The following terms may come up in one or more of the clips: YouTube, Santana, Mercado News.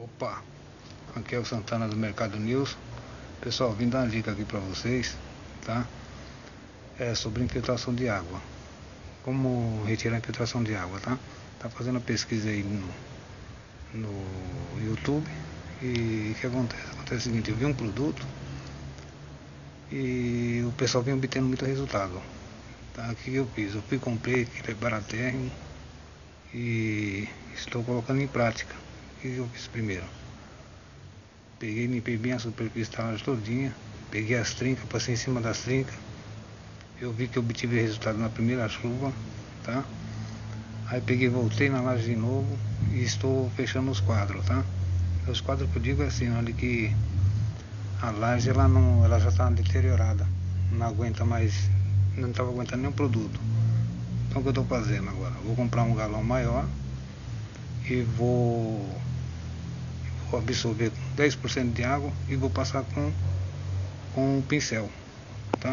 Opa, aqui é o Santana do Mercado News. Pessoal, vim dar uma dica aqui para vocês, tá? É sobre infiltração de água. Como retirar a infiltração de água, tá? Tá fazendo a pesquisa aí no YouTube. E o que acontece? Acontece o seguinte, eu vi um produto e o pessoal vem obtendo muito resultado. Tá? O que eu fiz? Eu fui, comprei, que é baratérrimo, e estou colocando em prática. O que eu fiz primeiro? Peguei, limpei bem a superfície da laje todinha, peguei as trincas, passei em cima das trincas. Eu vi que eu obtive resultado na primeira chuva, tá? Aí peguei, voltei na laje de novo e estou fechando os quadros, tá? Os quadros que eu digo é assim, olha, que a laje ela já está deteriorada, não aguenta mais, não estava aguentando nenhum produto. Então o que eu estou fazendo agora? Vou comprar um galão maior e vou absorver 10% de água e vou passar com um pincel, tá?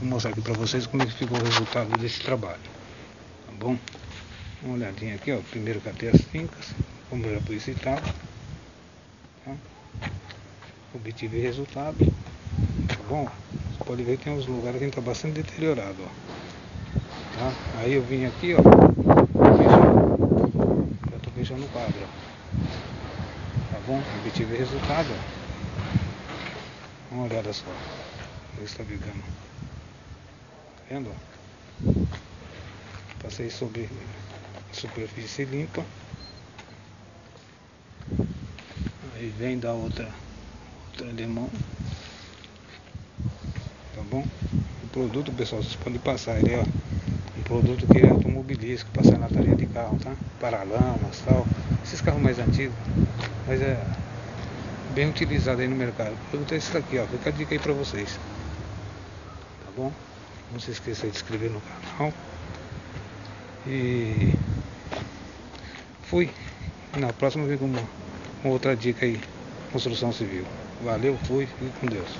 Vou mostrar aqui para vocês como é que ficou o resultado desse trabalho, tá bom? Uma olhadinha aqui, ó, primeiro catei as fincas, como já foi citado, tá? Obtive resultado, tá bom? Você pode ver que tem uns lugares que está bastante deteriorado, ó, tá? Aí eu vim aqui, ó, já estou fechando o quadro, tá bom? Obtive resultado, ó. Uma olhada só, ele está brigando, tá vendo? Passei sobre a superfície limpa, aí vem da outra de mão, tá bom? O produto, pessoal, vocês podem passar ele, ó, um produto que é automobilístico, passar na tarefa de carro, tá? Paralamas, tal, esses carros mais antigos, mas é bem utilizado aí no mercado. O produto é esse daqui, ó, fica a dica aí pra vocês, tá bom? Não se esqueça de se inscrever no canal. E fui. Na próxima vem com uma outra dica aí, construção civil. Valeu, fui, fique com Deus.